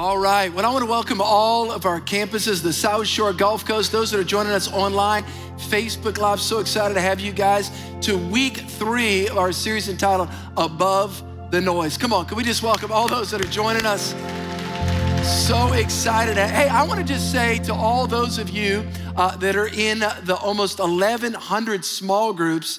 All right, well, I want to welcome all of our campuses, the South Shore, Gulf Coast, those that are joining us online, Facebook Live. So excited to have you guys to week 3 of our series entitled Above the Noise. Come on, can we just welcome all those that are joining us? So excited. Hey, I want to just say to all those of you that are in the almost 1,100 small groups,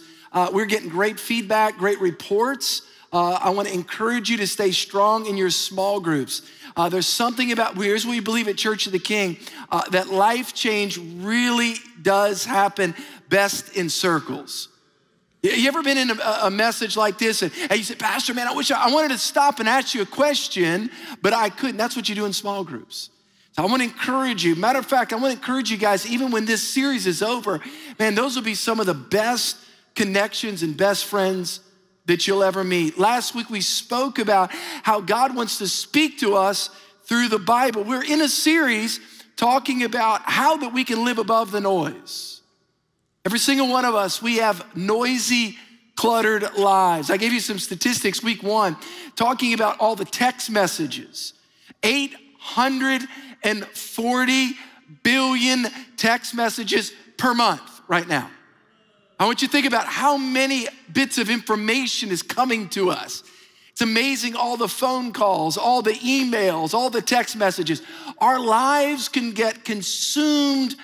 we're getting great feedback, great reports. I want to encourage you to stay strong in your small groups. There's something about, here's what we believe at Church of the King, that life change really does happen best in circles. You ever been in a message like this and you said, Pastor, man, I wish I wanted to stop and ask you a question, but I couldn't. That's what you do in small groups. So I want to encourage you. Matter of fact, I want to encourage you guys, even when this series is over, man, those will be some of the best connections and best friends that you'll ever meet. Last week, we spoke about how God wants to speak to us through the Bible. We're in a series talking about how that we can live above the noise. Every single one of us, we have noisy, cluttered lives. I gave you some statistics week 1, talking about all the text messages. 840 billion text messages per month right now. I want you to think about how many bits of information is coming to us. It's amazing, all the phone calls, all the emails, all the text messages. Our lives can get consumed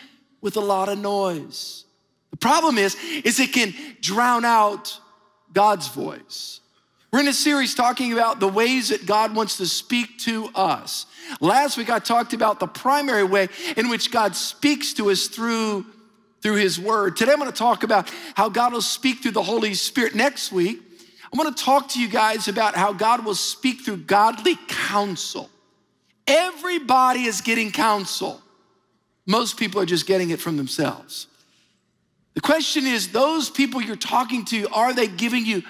with a lot of noise. The problem is it can drown out God's voice. We're in a series talking about the ways that God wants to speak to us. Last week, I talked about the primary way in which God speaks to us through his word. Today, I'm going to talk about how God will speak through the Holy Spirit. Next week, I'm going to talk to you guys about how God will speak through godly counsel. Everybody is getting counsel. Most people are just getting it from themselves. The question is, those people you're talking to, are they giving you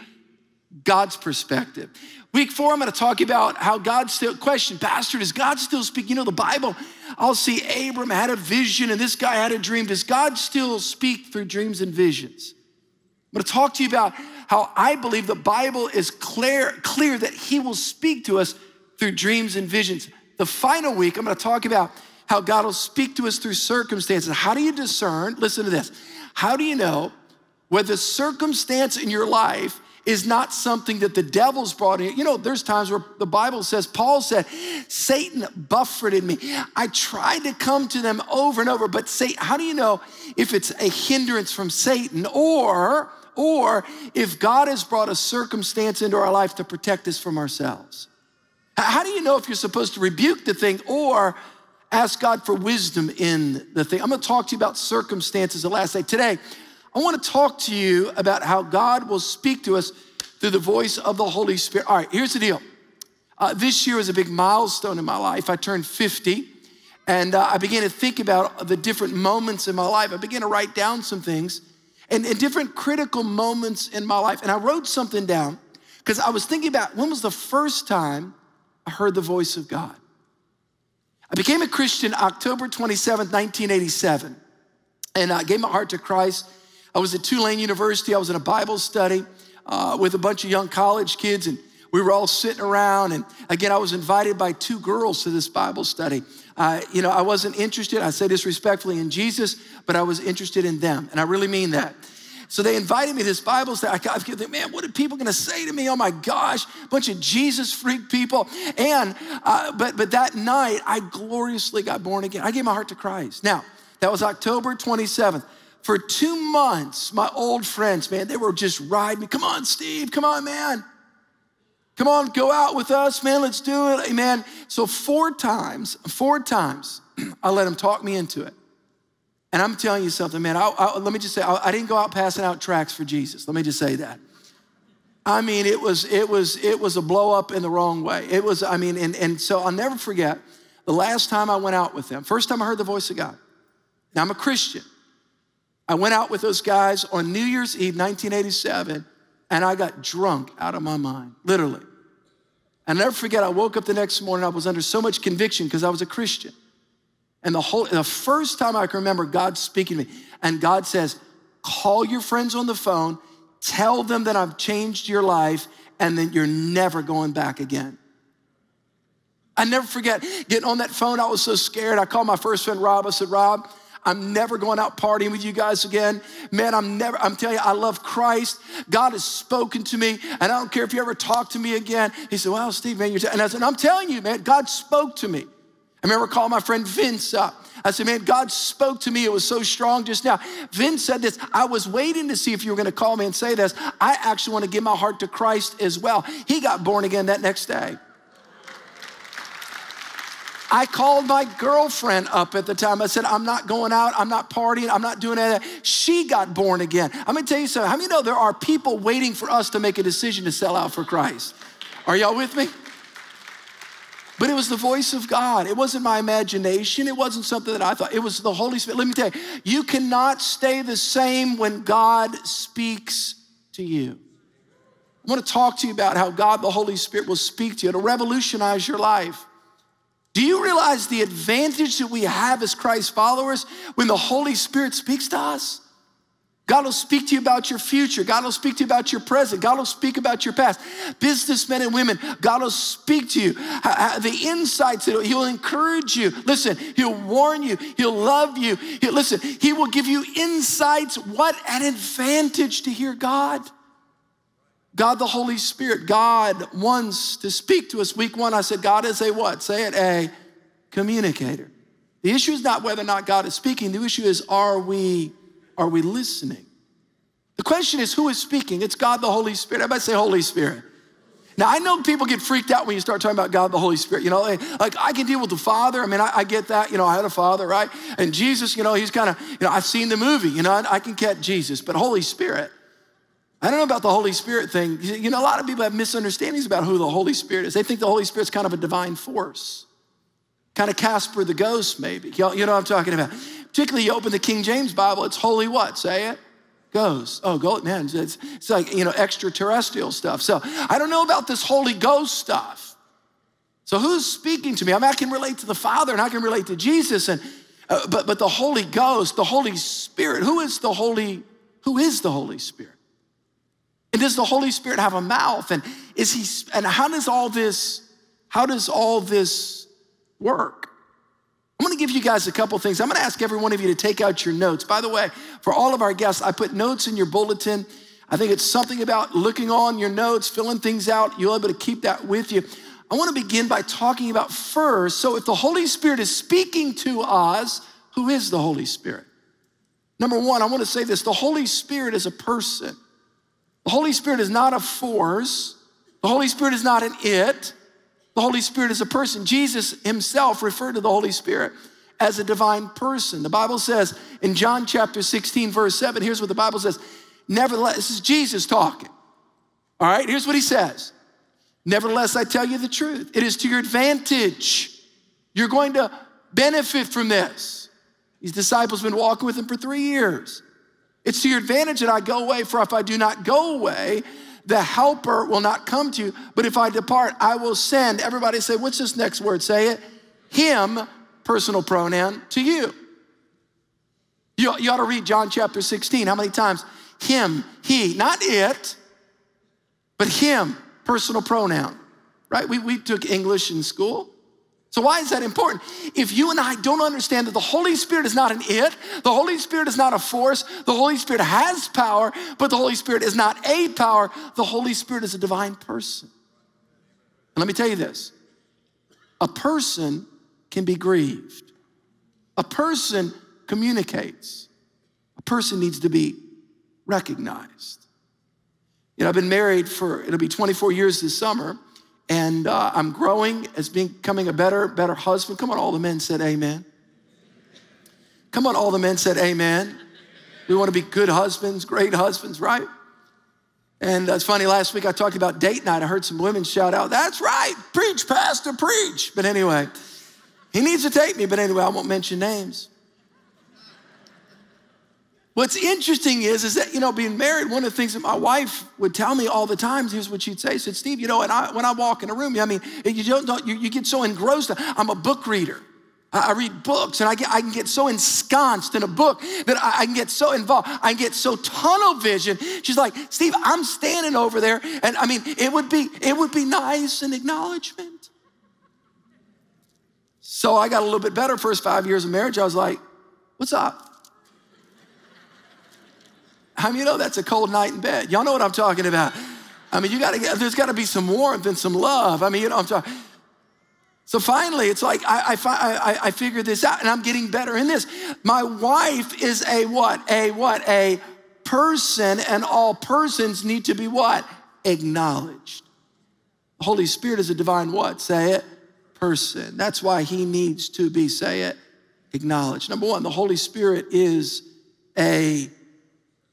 God's perspective? Week 4, I'm going to talk about how God still, question, Pastor, does God still speak? You know, the Bible, I'll see Abram had a vision and this guy had a dream. Does God still speak through dreams and visions? I'm going to talk to you about how I believe the Bible is clear that he will speak to us through dreams and visions. The final week, I'm going to talk about how God will speak to us through circumstances. How do you discern? Listen to this. How do you know whether circumstance in your life is not something that the devil's brought in? You know, there's times where the Bible says, Paul said, Satan buffeted me. I tried to come to them over and over, but Satan, how do you know if it's a hindrance from Satan or if God has brought a circumstance into our life to protect us from ourselves? How do you know if you're supposed to rebuke the thing or ask God for wisdom in the thing? I'm gonna talk to you about circumstances the last day. Today, I want to talk to you about how God will speak to us through the voice of the Holy Spirit. All right, here's the deal. This year was a big milestone in my life. I turned 50, and I began to think about the different moments in my life. I began to write down some things and different critical moments in my life. And I wrote something down because I was thinking about when was the first time I heard the voice of God. I became a Christian October 27th, 1987, and I gave my heart to Christ. I was at Tulane University. I was in a Bible study with a bunch of young college kids, and we were all sitting around. And again, I was invited by 2 girls to this Bible study. You know, I wasn't interested, I say this respectfully, in Jesus, but I was interested in them, and I really mean that. So they invited me to this Bible study. I think, man, what are people going to say to me? Oh my gosh, a bunch of Jesus freak people. And but that night, I gloriously got born again. I gave my heart to Christ. Now, that was October 27th. For 2 months, my old friends, man, they were just riding me. Come on, Steve. Come on, man. Come on, go out with us, man. Let's do it, amen. So 4 times, I let them talk me into it. And I'm telling you something, man. Let me just say, I didn't go out passing out tracts for Jesus. Let me just say that. I mean, it was a blow up in the wrong way. It was, I mean, and so I'll never forget the last time I went out with them. First time I heard the voice of God. Now I'm a Christian. I went out with those guys on New Year's Eve, 1987, and I got drunk out of my mind, literally. I'll never forget, I woke up the next morning, I was under so much conviction because I was a Christian. And the first time I can remember God speaking to me, and God says, call your friends on the phone, tell them that I've changed your life, and that you're never going back again. I never forget getting on that phone. I was so scared. I called my first friend, Rob. I said, Rob, I'm never going out partying with you guys again. Man, I'm telling you, I love Christ. God has spoken to me, and I don't care if you ever talk to me again. He said, well, Steve, man, and I said, I'm telling you, man, God spoke to me. I remember calling my friend Vince up. I said, man, God spoke to me. It was so strong just now. Vince said this, I was waiting to see if you were going to call me and say this. I actually want to give my heart to Christ as well. He got born again that next day. I called my girlfriend up at the time. I said, I'm not going out. I'm not partying. I'm not doing any of that. She got born again. I'm going to tell you something. How many know there are people waiting for us to make a decision to sell out for Christ? Are y'all with me? But it was the voice of God. It wasn't my imagination. It wasn't something that I thought. It was the Holy Spirit. Let me tell you, you cannot stay the same when God speaks to you. I want to talk to you about how God, the Holy Spirit, will speak to you. It'll revolutionize your life. Do you realize the advantage that we have as Christ followers when the Holy Spirit speaks to us? God will speak to you about your future. God will speak to you about your present. God will speak about your past. Businessmen and women, God will speak to you. The insights, He'll encourage you. Listen, He'll warn you. He'll love you. Listen, He will give you insights. What an advantage to hear God. God, the Holy Spirit, God wants to speak to us. Week 1, I said, God is a what? Say it, a communicator. The issue is not whether or not God is speaking. The issue is, are we listening? The question is, who is speaking? It's God, the Holy Spirit. Everybody say Holy Spirit. Now, I know people get freaked out when you start talking about God, the Holy Spirit. You know, like I can deal with the Father. I mean, I get that. You know, I had a father, right? And Jesus, you know, he's kind of, you know, I've seen the movie. You know, I can catch Jesus. But Holy Spirit, I don't know about the Holy Spirit thing. You know, a lot of people have misunderstandings about who the Holy Spirit is. They think the Holy Spirit's kind of a divine force, kind of Casper the Ghost, maybe. You know what I'm talking about. Particularly, you open the King James Bible, it's holy what? Say it. Ghost. Oh, go, man, it's like, you know, extraterrestrial stuff. So I don't know about this Holy Ghost stuff. So who's speaking to me? I mean, I can relate to the Father and I can relate to Jesus, and but the Holy Ghost, the Holy Spirit, who is the Holy Spirit? And does the Holy Spirit have a mouth? And is he? And how does all this work? I'm gonna give you guys a couple things. I'm gonna ask every one of you to take out your notes. By the way, for all of our guests, I put notes in your bulletin. I think it's something about looking on your notes, filling things out. You'll be able to keep that with you. I wanna begin by talking about first, so if the Holy Spirit is speaking to us, who is the Holy Spirit? Number one, I wanna say this, the Holy Spirit is a person. The Holy Spirit is not a force. The Holy Spirit is not an it. The Holy Spirit is a person. Jesus himself referred to the Holy Spirit as a divine person. The Bible says in John chapter 16, verse 7, here's what the Bible says. Nevertheless, this is Jesus talking. All right, here's what he says. Nevertheless, I tell you the truth. It is to your advantage. You're going to benefit from this. These disciples have been walking with him for 3 years. It's to your advantage that I go away, for if I do not go away, the helper will not come to you. But if I depart, I will send. Everybody say, what's this next word? Say it. Him, personal pronoun, to you. You ought to read John chapter 16. How many times? Him, he, not it, but him, personal pronoun, right? We took English in school. So why is that important? If you and I don't understand that the Holy Spirit is not an it, the Holy Spirit is not a force, the Holy Spirit has power, but the Holy Spirit is not a power, the Holy Spirit is a divine person. And let me tell you this, a person can be grieved. A person communicates. A person needs to be recognized. You know, I've been married for, it'll be 24 years this summer, and I'm growing as becoming a better husband. Come on, all the men said amen. Come on, all the men said amen. We want to be good husbands, great husbands, right? And it's funny, last week I talked about date night. I heard some women shout out, that's right, preach, pastor, preach. But anyway, he needs to take me. But anyway, I won't mention names. What's interesting is that, you know, being married, one of the things that my wife would tell me all the time, here's what she'd say. She said, Steve, you know, when I walk in a room, I mean, you get so engrossed. I'm a book reader. I read books, and I can get so ensconced in a book that I can get so involved. I can get so tunnel vision. She's like, Steve, I'm standing over there. And I mean, it would be nice, an acknowledgement. So I got a little bit better first 5 years of marriage. I was like, what's up? I mean, you know, that's a cold night in bed. Y'all know what I'm talking about. I mean, there's got to be some warmth and some love. I mean, you know what I'm talking. So finally, it's like I figured this out, and I'm getting better in this. My wife is a what? A person, and all persons need to be what? Acknowledged. The Holy Spirit is a divine what? Say it. Person. That's why he needs to be, say it, acknowledged. Number one, the Holy Spirit is a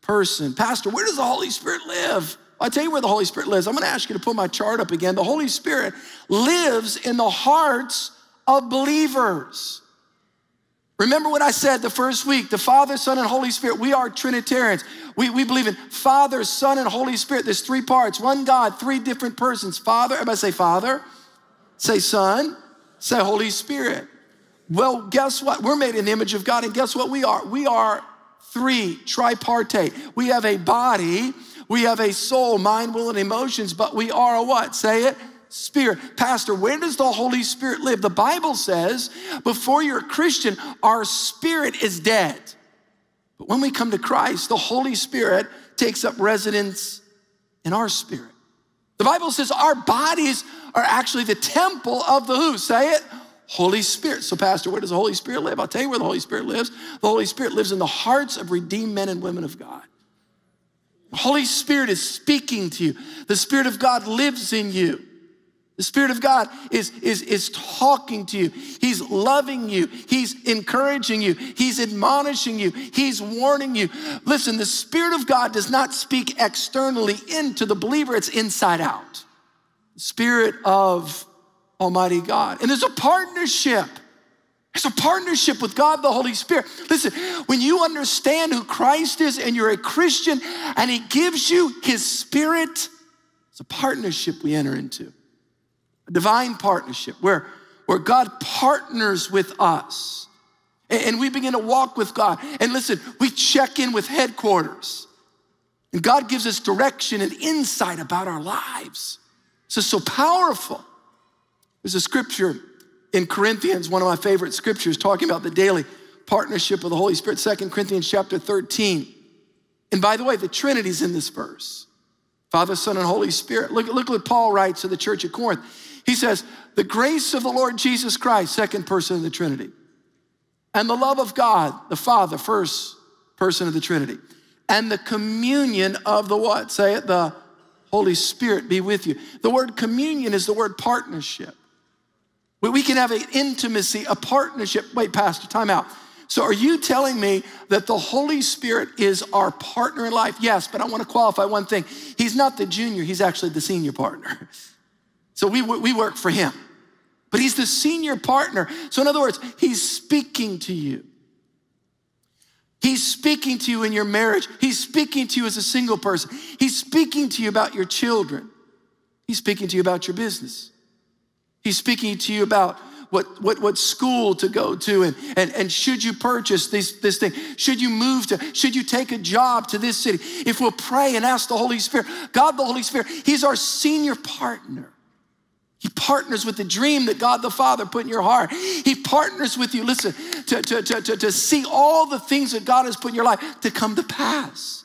person. Pastor, where does the Holy Spirit live? I'll tell you where the Holy Spirit lives. I'm going to ask you to put my chart up again. The Holy Spirit lives in the hearts of believers. Remember what I said the first week, the Father, Son, and Holy Spirit. We are Trinitarians. We believe in Father, Son, and Holy Spirit. There's three parts, one God, three different persons. Father, everybody say Father, say Son, say Holy Spirit. Well, guess what? We're made in the image of God, and guess what we are? We are three, tripartite. We have a body, we have a soul, mind, will, and emotions, but we are a what? Say it. Spirit. Pastor, where does the Holy Spirit live? The Bible says before you're a Christian, our spirit is dead. But when we come to Christ, the Holy Spirit takes up residence in our spirit. The Bible says our bodies are actually the temple of the who? Say it. Holy Spirit. So Pastor, where does the Holy Spirit live? I'll tell you where the Holy Spirit lives. The Holy Spirit lives in the hearts of redeemed men and women of God. The Holy Spirit is speaking to you. The Spirit of God lives in you. The Spirit of God is talking to you. He's loving you. He's encouraging you. He's admonishing you. He's warning you. Listen, the Spirit of God does not speak externally into the believer. It's inside out. The Spirit of Almighty God. And there's a partnership. It's a partnership with God, the Holy Spirit. Listen, when you understand who Christ is and you're a Christian and he gives you his Spirit, it's a partnership we enter into. Divine partnership where God partners with us and we begin to walk with God. And listen, we check in with headquarters and God gives us direction and insight about our lives. This is so powerful. There's a scripture in Corinthians, one of my favorite scriptures, talking about the daily partnership of the Holy Spirit, 2 Corinthians chapter 13. And by the way, the Trinity's in this verse. Father, Son, and Holy Spirit. Look what Paul writes to the church at Corinth. He says, the grace of the Lord Jesus Christ, second person of the Trinity, and the love of God, the Father, first person of the Trinity, and the communion of the what? Say it, the Holy Spirit be with you. The word communion is the word partnership. We can have an intimacy, a partnership. Wait, Pastor, time out. So are you telling me that the Holy Spirit is our partner in life? Yes, but I want to qualify one thing. He's not the junior, he's actually the senior partner. So we work for him, but he's the senior partner. So in other words, he's speaking to you. He's speaking to you in your marriage. He's speaking to you as a single person. He's speaking to you about your children. He's speaking to you about your business. He's speaking to you about what school to go to and should you purchase this thing? Should you move to, should you take a job to this city? If we'll pray and ask the Holy Spirit, God, the Holy Spirit, he's our senior partner. He partners with the dream that God the Father put in your heart. He partners with you, listen, to see all the things that God has put in your life to come to pass.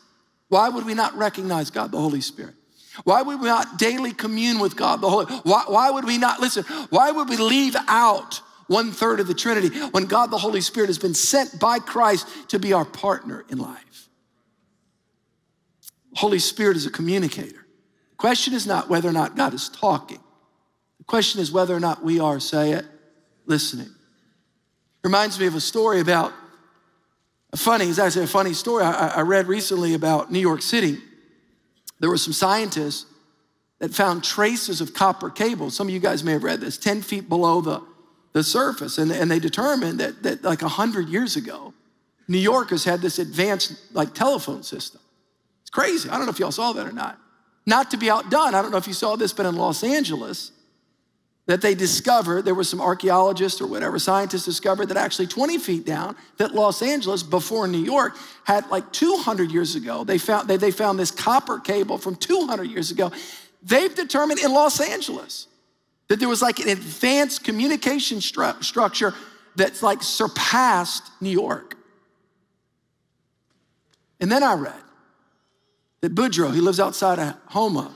Why would we not recognize God the Holy Spirit? Why would we not daily commune with God the Holy Spirit? Why would we not, listen, why would we leave out one third of the Trinity when God the Holy Spirit has been sent by Christ to be our partner in life? The Holy Spirit is a communicator. The question is not whether or not God is talking. The question is whether or not we are, say it, listening. Reminds me of a story about, it's actually a funny story I read recently about New York City. There were some scientists that found traces of copper cables. Some of you guys may have read this, 10 feet below the surface. And they determined that like 100 years ago, New Yorkers had this advanced like telephone system. It's crazy. I don't know if y'all saw that or not. Not to be outdone, I don't know if you saw this, but in Los Angeles, that they discovered, there were some archaeologists or whatever, scientists discovered that actually 20 feet down, that Los Angeles, before New York, had like 200 years ago, they found this copper cable from 200 years ago. They've determined in Los Angeles That there was like an advanced communication structure that's like surpassed New York. And then I read that Boudreaux, he lives outside of Houma,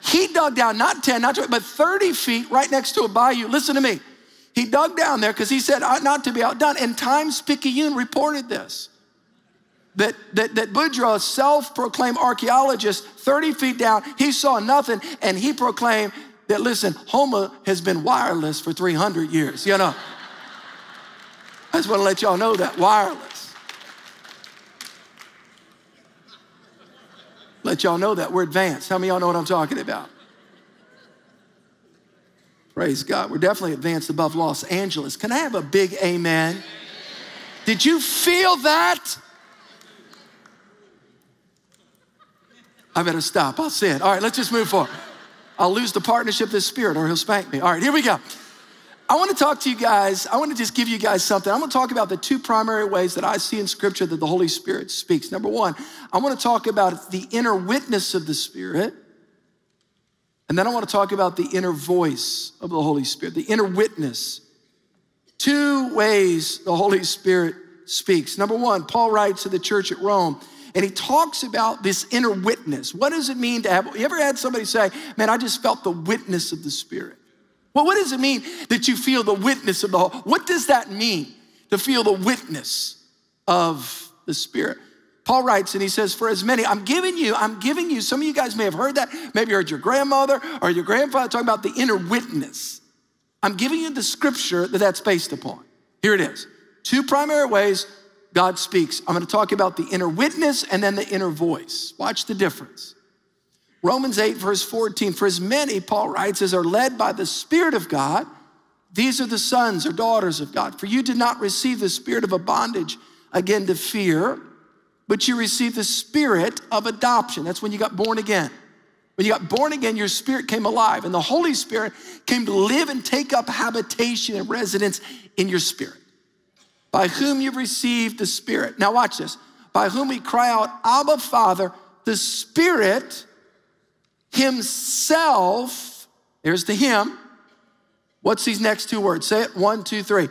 he dug down not 10, not 20, but 30 feet right next to a bayou. Listen to me. He dug down there because he said not to be outdone. And Times-Picayune reported this, that Boudreaux, self-proclaimed archaeologist, 30 feet down, he saw nothing, and he proclaimed that, listen, Houma has been wireless for 300 years, you know. I just want to let y'all know that, wireless. Let y'all know that, we're advanced. How many of y'all know what I'm talking about? Praise God, we're definitely advanced above Los Angeles. Can I have a big amen? Amen. Did you feel that? I better stop, I'll say it. All right, let's just move forward. I'll lose the partnership of the Spirit or he'll spank me. All right, here we go. I wanna talk to you guys, I wanna just give you guys something. I'm gonna talk about the two primary ways that I see in Scripture that the Holy Spirit speaks. Number one, I wanna talk about the inner witness of the Spirit, and then I wanna talk about the inner voice of the Holy Spirit, the inner witness. Two ways the Holy Spirit speaks. Number one, Paul writes to the church at Rome, and he talks about this inner witness. What does it mean to have, you ever had somebody say, man, I just felt the witness of the Spirit? Well, what does it mean that you feel the witness of the Holy? What does that mean to feel the witness of the Spirit? Paul writes and he says, for as many, I'm giving you, some of you guys may have heard that, maybe you heard your grandmother or your grandfather talking about the inner witness. I'm giving you the scripture that's based upon. Here it is, two primary ways God speaks. I'm gonna talk about the inner witness and then the inner voice. Watch the difference. Romans 8, verse 14, for as many, Paul writes, as are led by the Spirit of God, these are the sons or daughters of God. For you did not receive the spirit of a bondage, again, to fear, but you received the spirit of adoption. That's when you got born again. When you got born again, your spirit came alive, and the Holy Spirit came to live and take up habitation and residence in your spirit. By whom you've received the Spirit. Now watch this. By whom we cry out, Abba, Father, the Spirit himself, there's the him. What's these next two words? Say it, 1, 2, 3.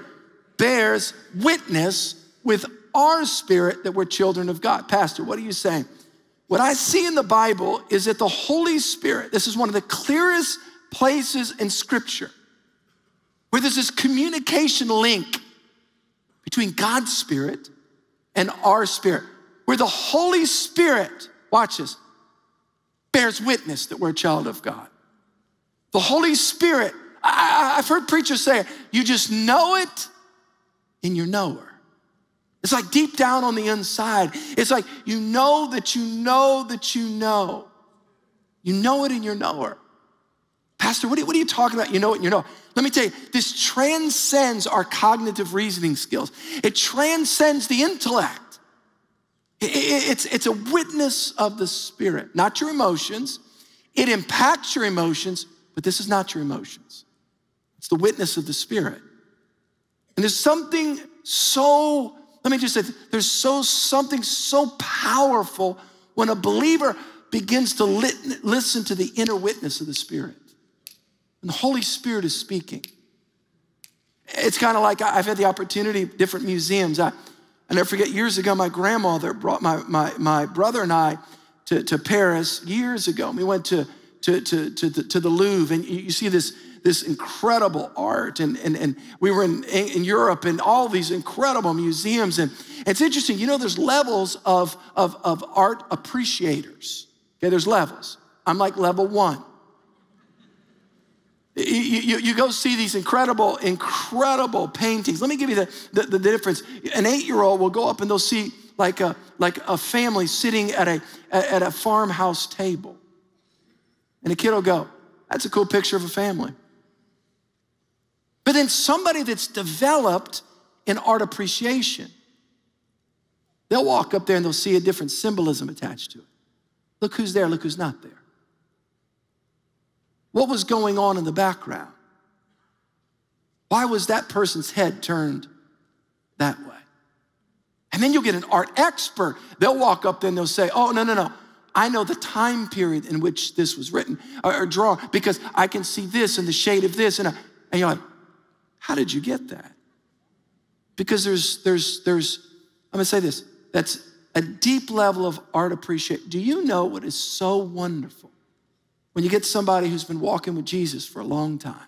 Bears witness with our spirit that we're children of God. Pastor, what are you saying? What I see in the Bible is that the Holy Spirit, this is one of the clearest places in Scripture where there's this communication link between God's Spirit and our spirit, where the Holy Spirit, watch this, bears witness that we're a child of God. The Holy Spirit, I've heard preachers say, you just know it in your knower. It's like deep down on the inside. It's like you know that you know that you know. You know it in your knower. Pastor, what are you talking about? You know it and you know it. Let me tell you, this transcends our cognitive reasoning skills. It transcends the intellect. It's a witness of the Spirit, not your emotions. It impacts your emotions, but this is not your emotions. It's the witness of the Spirit. And there's something so, let me just say, there's something so powerful when a believer begins to listen to the inner witness of the Spirit. And the Holy Spirit is speaking. It's kind of like I've had the opportunity, different museums. I never forget, years ago, my grandmother brought my brother and I to Paris years ago. And we went to the Louvre, and you see this incredible art. And we were in Europe and all these incredible museums. And it's interesting, you know, there's levels of art appreciators. Okay, there's levels. I'm like level one. You go see these incredible paintings. Let me give you the difference. An 8-year-old will go up and they'll see like a family sitting at a farmhouse table. And a kid will go, that's a cool picture of a family. But then somebody that's developed in art appreciation, they'll walk up there and they'll see a different symbolism attached to it. Look who's there, look who's not there. What was going on in the background? Why was that person's head turned that way? And then you'll get an art expert. They'll walk up there and they'll say, oh, no, I know the time period in which this was written or drawn because I can see this and the shade of this. And you're like, how did you get that? Because I'm gonna say this, that's a deep level of art appreciation. Do you know what is so wonderful when you get somebody who's been walking with Jesus for a long time?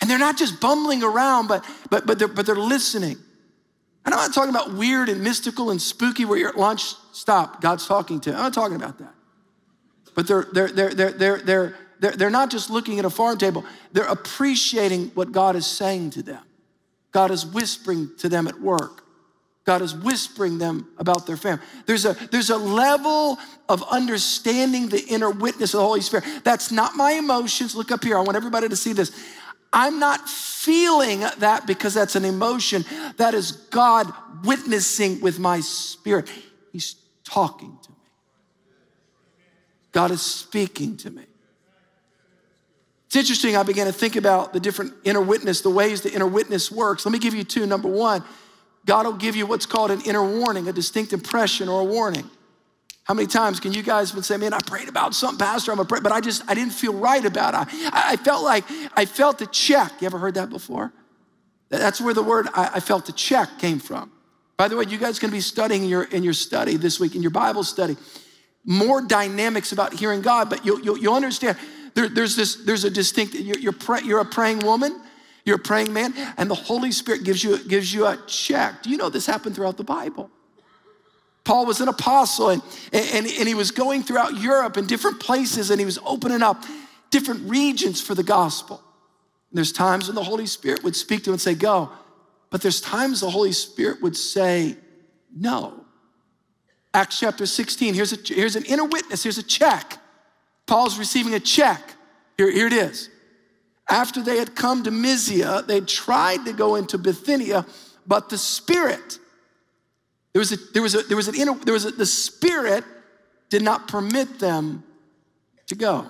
And they're not just bumbling around, but they're listening. And I'm not talking about weird and mystical and spooky where you're at lunch, stop, God's talking to you. I'm not talking about that. But they're not just looking at a farm table. They're appreciating what God is saying to them. God is whispering to them at work. God is whispering them about their family. There's a level of understanding the inner witness of the Holy Spirit. That's not my emotions. Look up here. I want everybody to see this. I'm not feeling that because that's an emotion. That is God witnessing with my spirit. He's talking to me. God is speaking to me. It's interesting, I began to think about the different inner witness, the ways the inner witness works. Let me give you two. Number one, God will give you what's called an inner warning, a distinct impression or a warning. How many times can you guys say, man, I prayed about something, Pastor, but I didn't feel right about it. I felt the check. You ever heard that before? That's where the word I felt the check came from. By the way, you guys are going to be studying in your study this week, in your Bible study, more dynamics about hearing God, but you'll understand. There's a distinct, you're a praying woman, you're a praying man, and the Holy Spirit gives you a check. Do you know this happened throughout the Bible? Paul was an apostle, and he was going throughout Europe and different places, and he was opening up different regions for the gospel. And there's times when the Holy Spirit would speak to him and say, go. But there's times the Holy Spirit would say, no. Acts chapter 16, here's an inner witness, here's a check. Paul's receiving a check. Here it is. After they had come to Mysia, they tried to go into Bithynia, but the Spirit, the Spirit did not permit them to go.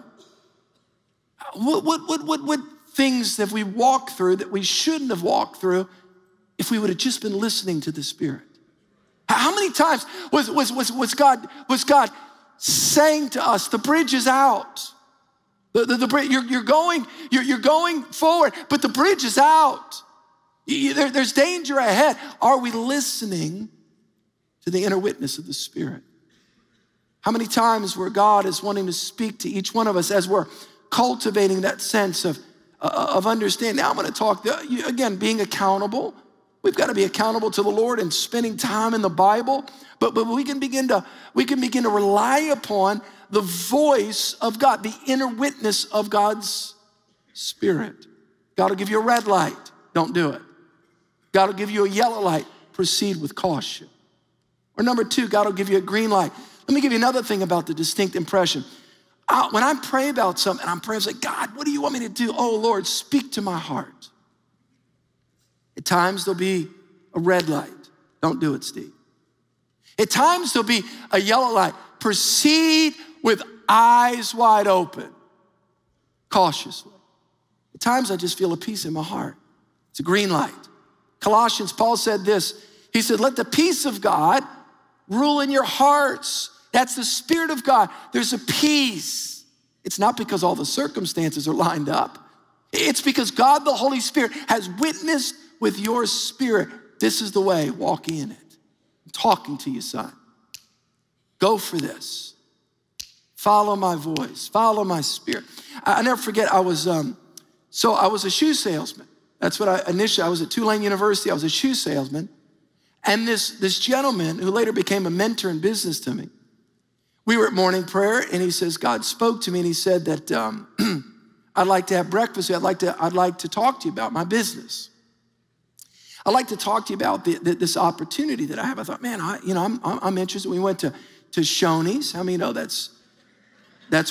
What things have we walked through that we shouldn't have walked through if we would have just been listening to the Spirit? How many times was God saying to us, the bridge is out. You're going forward, but the bridge is out. There's danger ahead. Are we listening to the inner witness of the Spirit? How many times where God is wanting to speak to each one of us as we're cultivating that sense of understanding? Now I'm going to talk, again, being accountable. We've got to be accountable to the Lord and spending time in the Bible, but we can begin to rely upon the voice of God, the inner witness of God's Spirit. God will give you a red light, don't do it. God will give you a yellow light, proceed with caution. Or number two, God will give you a green light. Let me give you another thing about the distinct impression. When I pray about something, I'm praying, like, God, what do you want me to do? Oh Lord, speak to my heart. At times, there'll be a red light. Don't do it, Steve. At times, there'll be a yellow light. Proceed with eyes wide open, cautiously. At times, I just feel a peace in my heart. It's a green light. Colossians, Paul said this. He said, let the peace of God rule in your hearts. That's the Spirit of God. There's a peace. It's not because all the circumstances are lined up. It's because God, the Holy Spirit, has witnessed with your spirit, this is the way, walk in it. I'm talking to you, son. Go for this. Follow my voice, follow my spirit. I never forget, I was a shoe salesman. That's what I was at Tulane University, I was a shoe salesman. And this gentleman who later became a mentor in business to me, we were at morning prayer and he says, God spoke to me and he said that I'd like to have breakfast, I'd like to talk to you about my business. I'd like to talk to you about this opportunity that I have. I thought, man, I'm interested. We went to Shoney's. How many know that's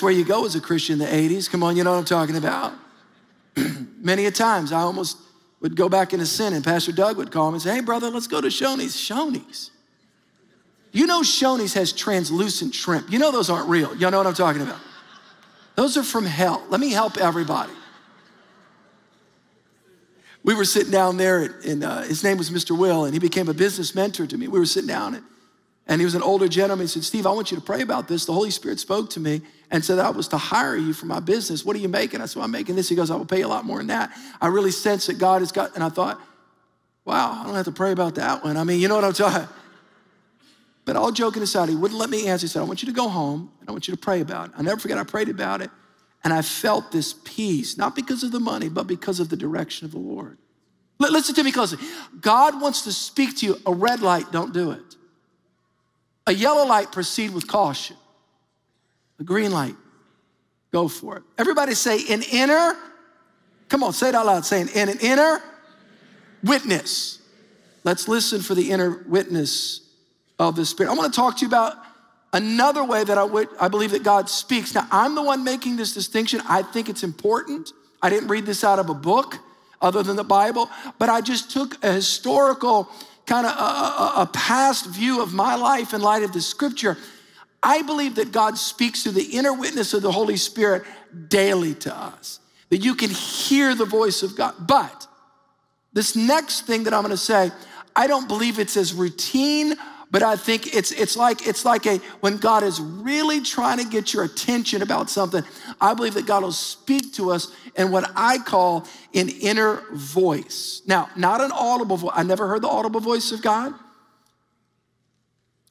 where you go as a Christian in the 80s? Come on, you know what I'm talking about. Many a times I almost would go back into sin and Pastor Doug would call me and say, hey, brother, let's go to Shoney's. Shoney's. You know Shoney's has translucent shrimp. You know those aren't real. Y'all know what I'm talking about. Those are from hell. Let me help everybody. We were sitting down there, and his name was Mr. Will, and he became a business mentor to me. We were sitting down, and And he was an older gentleman. He said, Steve, I want you to pray about this. The Holy Spirit spoke to me and said I was to hire you for my business. What are you making? I said, well, I'm making this. He goes, I will pay you a lot more than that. I really sense that God has got, and I thought, wow, I don't have to pray about that one. I mean, you know what I'm talking about. But all joking aside, he wouldn't let me answer. He said, I want you to go home and I want you to pray about it. I never forget, I prayed about it. And I felt this peace, not because of the money, but because of the direction of the Lord. Listen to me closely. God wants to speak to you. A red light, don't do it. A yellow light, proceed with caution. A green light, go for it. Everybody say an inner. Come on, say it out loud. Say an inner witness. Let's listen for the inner witness of the Spirit. I want to talk to you about another way that I believe that God speaks. Now, I'm the one making this distinction. I think it's important. I didn't read this out of a book other than the Bible, but I just took a historical kind of a past view of my life in light of the scripture. I believe that God speaks through the inner witness of the Holy Spirit daily to us, that you can hear the voice of God. But this next thing that I'm going to say, I don't believe it's as routine. But I think it's like when God is really trying to get your attention about something, I believe that God will speak to us in what I call an inner voice. Now, not an audible voice. I never heard the audible voice of God.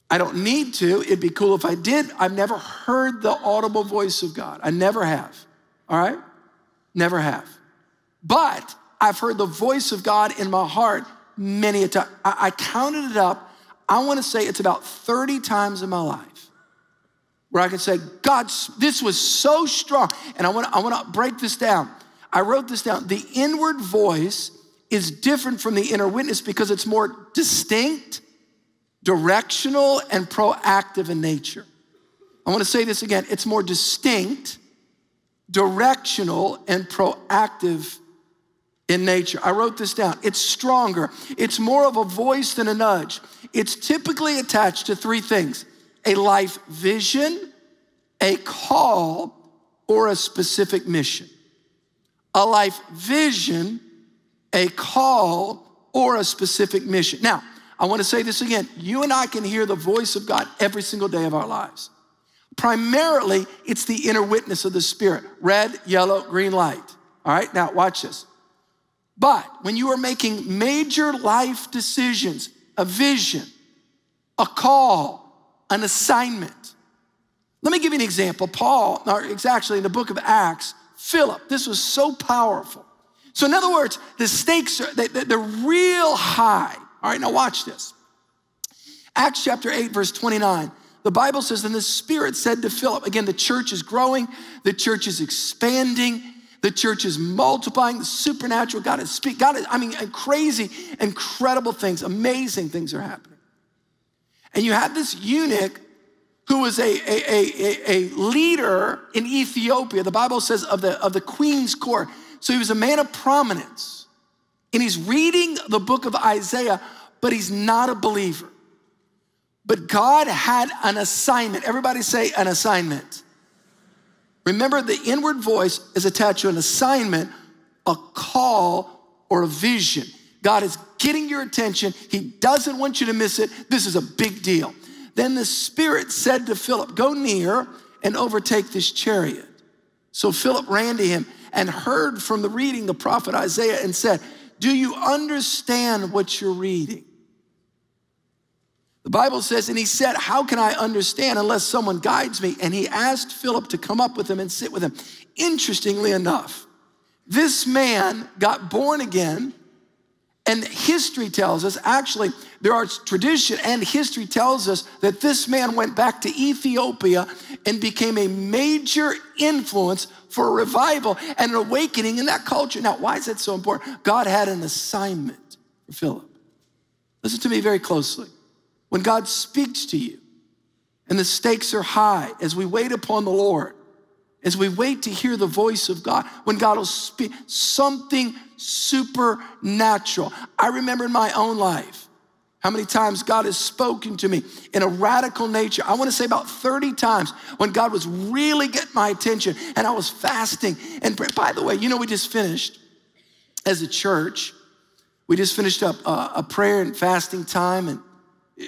I don't need to. It'd be cool if I did. I've never heard the audible voice of God. I never have. All right? Never have. But I've heard the voice of God in my heart many a time. I counted it up. I want to say it's about 30 times in my life where I can say, God, this was so strong. And I want to break this down. I wrote this down. The inward voice is different from the inner witness because it's more distinct, directional, and proactive in nature. I want to say this again. It's more distinct, directional, and proactive in nature. I wrote this down. It's stronger. It's more of a voice than a nudge. It's typically attached to three things: a life vision, a call, or a specific mission. A life vision, a call, or a specific mission. Now, I want to say this again. You and I can hear the voice of God every single day of our lives. Primarily, it's the inner witness of the Spirit. Red, yellow, green light. All right, now watch this. But when you are making major life decisions, a vision, a call, an assignment. Let me give you an example. Paul, or it's actually in the book of Acts, Philip, this was so powerful. So in other words, the stakes are, they're real high. All right, now watch this. Acts chapter 8, verse 29. The Bible says, and the Spirit said to Philip, again, the church is growing, the church is expanding, the church is multiplying, the supernatural. God is speaking. God is, I mean, crazy, incredible things, amazing things are happening. And you have this eunuch who was a leader in Ethiopia, the Bible says, of the queen's court. So he was a man of prominence. And he's reading the book of Isaiah, but he's not a believer. But God had an assignment. Everybody say an assignment. Remember, the inward voice is attached to an assignment, a call, or a vision. God is getting your attention. He doesn't want you to miss it. This is a big deal. Then the Spirit said to Philip, go near and overtake this chariot. So Philip ran to him and heard from the reading the prophet Isaiah and said, do you understand what you're reading? The Bible says, and he said, how can I understand unless someone guides me? And he asked Philip to come up with him and sit with him. Interestingly enough, this man got born again, and history tells us, actually, there are tradition and history tells us that this man went back to Ethiopia and became a major influence for a revival and an awakening in that culture. Now, why is that so important? God had an assignment for Philip. Listen to me very closely. When God speaks to you and the stakes are high, as we wait upon the Lord, as we wait to hear the voice of God, when God will speak, something supernatural. I remember in my own life how many times God has spoken to me in a radical nature. I want to say about 30 times when God was really getting my attention and I was fasting. And by the way, you know, we just finished as a church, we just finished up a prayer and fasting time, and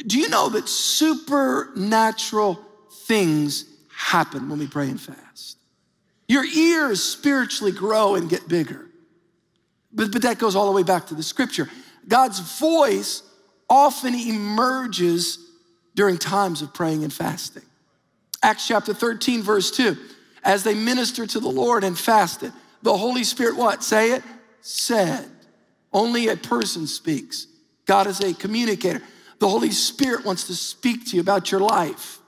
Do you know that supernatural things happen when we pray and fast? Your ears spiritually grow and get bigger. But that goes all the way back to the scripture. God's voice often emerges during times of praying and fasting. Acts chapter 13, verse 2. As they ministered to the Lord and fasted, the Holy Spirit, what? Say it? Said. Only a person speaks. God is a communicator. The Holy Spirit wants to speak to you about your life,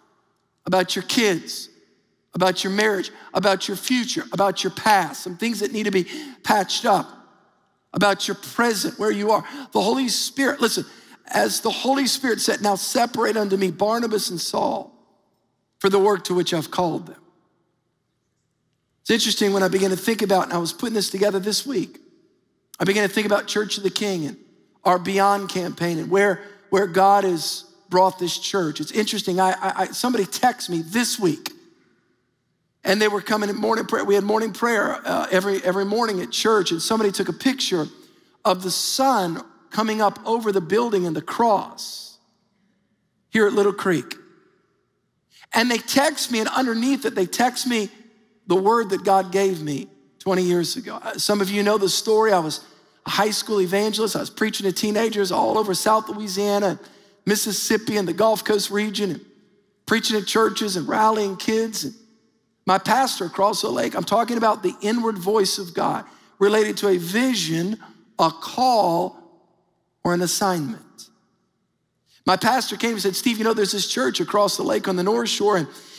about your kids, about your marriage, about your future, about your past, some things that need to be patched up, about your present, where you are. The Holy Spirit, listen, as the Holy Spirit said, now separate unto me Barnabas and Saul for the work to which I've called them. It's interesting when I began to think about, and I was putting this together this week, I began to think about Church of the King and our Beyond campaign and where God has brought this church. It's interesting, somebody texted me this week and they were coming at morning prayer. We had morning prayer every morning at church, and somebody took a picture of the sun coming up over the building and the cross here at Little Creek. And they text me, and underneath it, they text me the word that God gave me 20 years ago. Some of you know the story. I was a high school evangelist. I was preaching to teenagers all over South Louisiana, Mississippi, and the Gulf Coast region, and preaching at churches and rallying kids. And my pastor across the lake, I'm talking about the inward voice of God related to a vision, a call, or an assignment. My pastor came and said, Steve, you know, there's this church across the lake on the North Shore,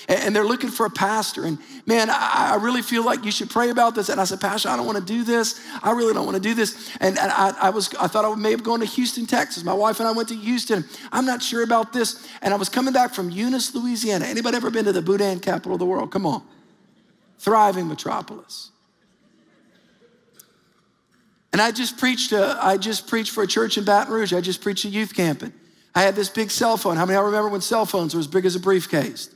and they're looking for a pastor. And man, I really feel like you should pray about this. And I said, Pastor, I don't want to do this. I really don't want to do this. And I thought I may have gone to Houston, Texas. My wife and I went to Houston. I'm not sure about this. And I was coming back from Eunice, Louisiana. Anybody ever been to the Bhutan capital of the world? Come on. Thriving metropolis. And I just preached for a church in Baton Rouge. I just preached a youth camp. And I had this big cell phone. How many of y'all remember when cell phones were as big as a briefcase?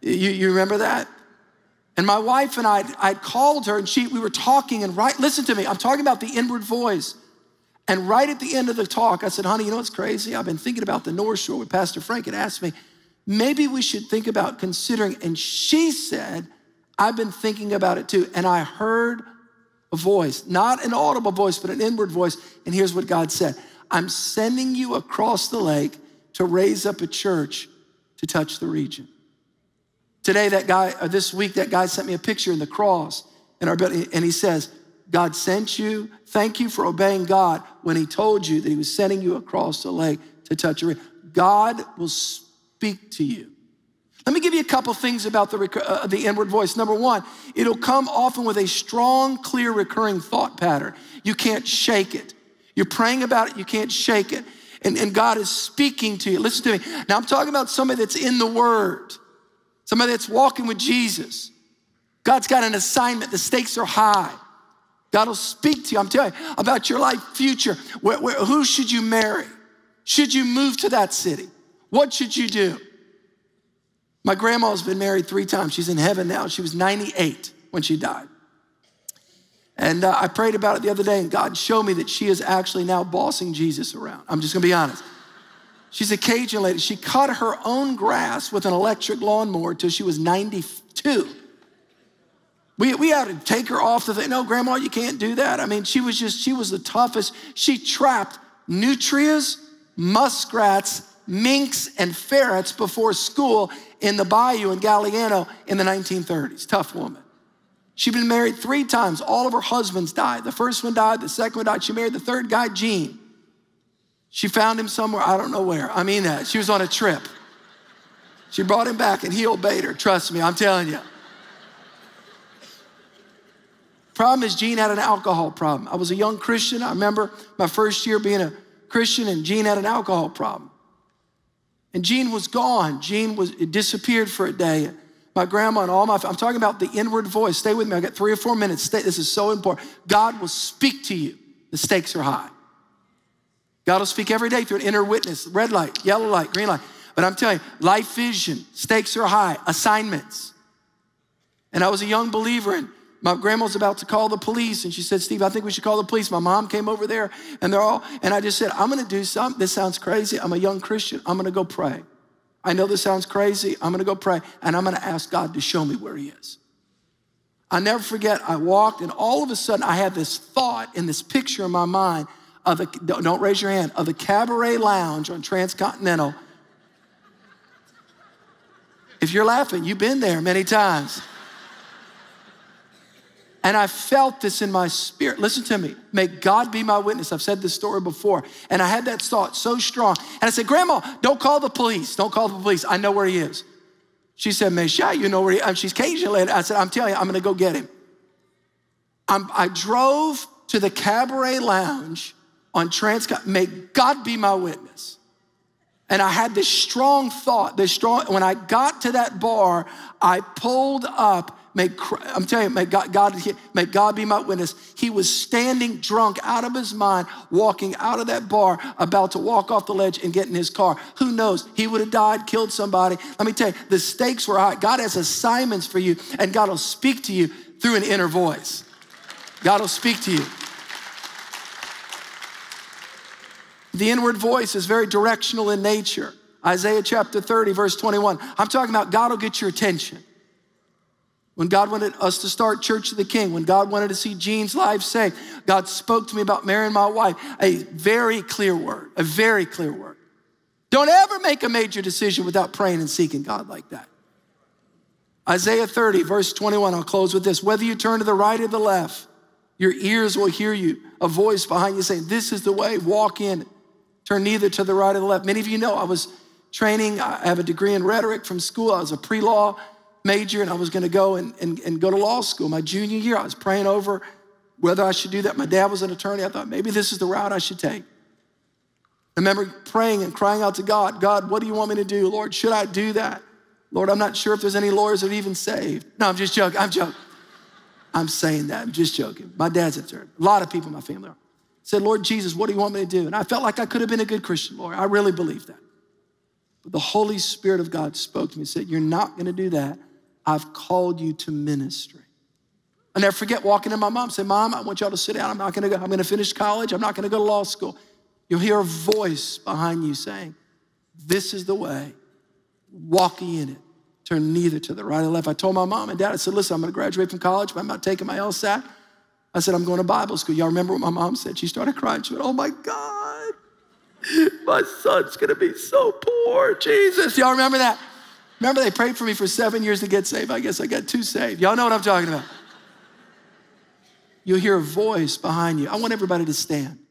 You remember that? And my wife and I called her, and we were talking, and listen to me, I'm talking about the inward voice. And right at the end of the talk, I said, honey, you know what's crazy? I've been thinking about the North Shore with Pastor Frank, and asked me, maybe we should think about considering. And she said, I've been thinking about it too. And I heard a voice, not an audible voice, but an inward voice. And here's what God said. I'm sending you across the lake to raise up a church to touch the region. Today, that guy, or this week, that guy sent me a picture in the cross in our building, and he says, God sent you. Thank you for obeying God when he told you that he was sending you across the lake to touch a region. God will speak to you. Let me give you a couple things about the inward voice. Number one, it'll come often with a strong, clear, recurring thought pattern. You can't shake it. You're praying about it, you can't shake it. And God is speaking to you. Listen to me. Now, I'm talking about somebody that's in the Word, somebody that's walking with Jesus. God's got an assignment. The stakes are high. God will speak to you, I'm telling you, about your life, future. Who should you marry? Should you move to that city? What should you do? My grandma's been married 3 times. She's in heaven now. She was 98 when she died. And I prayed about it the other day, and God showed me that she is actually now bossing Jesus around. I'm just going to be honest. She's a Cajun lady. She cut her own grass with an electric lawnmower till she was 92. We had to take her off the thing. No, Grandma, you can't do that. I mean, she was the toughest. She trapped nutrias, muskrats, minks, and ferrets before school in the bayou in Galliano in the 1930s. Tough woman. She'd been married 3 times. All of her husbands died. The first one died. The second one died. She married the third guy, Gene. She found him somewhere. I don't know where. I mean, she was on a trip. She brought him back, and he obeyed her. Trust me, I'm telling you. Problem is, Gene had an alcohol problem. I was a young Christian. I remember my first year being a Christian, and Gene had an alcohol problem. And Gene was gone. It disappeared for a day. My grandma and all my family. I'm talking about the inward voice. Stay with me. I got 3 or 4 minutes. This is so important. God will speak to you. The stakes are high. God will speak every day through an inner witness. Red light, yellow light, green light. But I'm telling you, life vision, stakes are high, assignments. And I was a young believer, and My grandma's about to call the police. And she said, Steve, I think we should call the police. My mom came over there and and I just said, I'm going to do something. This sounds crazy. I'm a young Christian. I'm going to go pray. I know this sounds crazy. I'm going to go pray. And I'm going to ask God to show me where he is. I never forget, I walked and all of a sudden I had this thought and this picture in my mind of don't raise your hand, of the Cabaret Lounge on Transcontinental. If you're laughing, you've been there many times. And I felt this in my spirit. Listen to me. May God be my witness. I've said this story before. And I had that thought so strong. And I said, Grandma, don't call the police. Don't call the police. I know where he is. She said, Mysia, you know where he is? She's Cajun lady. I said, I'm telling you, I'm going to go get him. I drove to the Cabaret Lounge on May God be my witness. And I had this strong thought, when I got to that bar, I pulled up, I'm telling you, may God be my witness. He was standing drunk out of his mind, walking out of that bar, about to walk off the ledge and get in his car. Who knows? He would have died, killed somebody. Let me tell you, the stakes were high. God has assignments for you, and God will speak to you through an inner voice. God will speak to you. The inward voice is very directional in nature. Isaiah chapter 30, verse 21. I'm talking about God will get your attention. When God wanted us to start Church of the King, when God wanted to see Jean's life saved, God spoke to me about marrying my wife. A very clear word, a very clear word. Don't ever make a major decision without praying and seeking God like that. Isaiah 30, verse 21, I'll close with this. Whether you turn to the right or the left, your ears will hear you, a voice behind you saying, this is the way, walk in. Turn neither to the right or the left. Many of you know I was training. I have a degree in rhetoric from school. I was a pre-law major, and I was going to go and go to law school. My junior year, I was praying over whether I should do that. My dad was an attorney. I thought maybe this is the route I should take. I remember praying and crying out to God, God, what do you want me to do? Lord, should I do that? Lord, I'm not sure if there's any lawyers that are even saved. No, I'm just joking. I'm joking. I'm saying that. I'm just joking. My dad's an attorney. A lot of people in my family are. Said, Lord Jesus, what do you want me to do? And I felt like I could have been a good Christian, Lord. I really believe that. But the Holy Spirit of God spoke to me and said, you're not going to do that. I've called you to ministry. I never forget walking in my mom, saying, Mom, I want y'all to sit down. I'm not going to go. I'm going to finish college. I'm not going to go to law school. You'll hear a voice behind you saying, this is the way. Walk in it. Turn neither to the right or the left. I told my mom and dad, I said, listen, I'm going to graduate from college, but I'm not taking my LSAT. I said, I'm going to Bible school. Y'all remember what my mom said? She started crying. She went, oh my God, my son's going to be so poor. Jesus. Y'all remember that? Remember they prayed for me for 7 years to get saved. I guess I got two saved. Y'all know what I'm talking about. You'll hear a voice behind you. I want everybody to stand.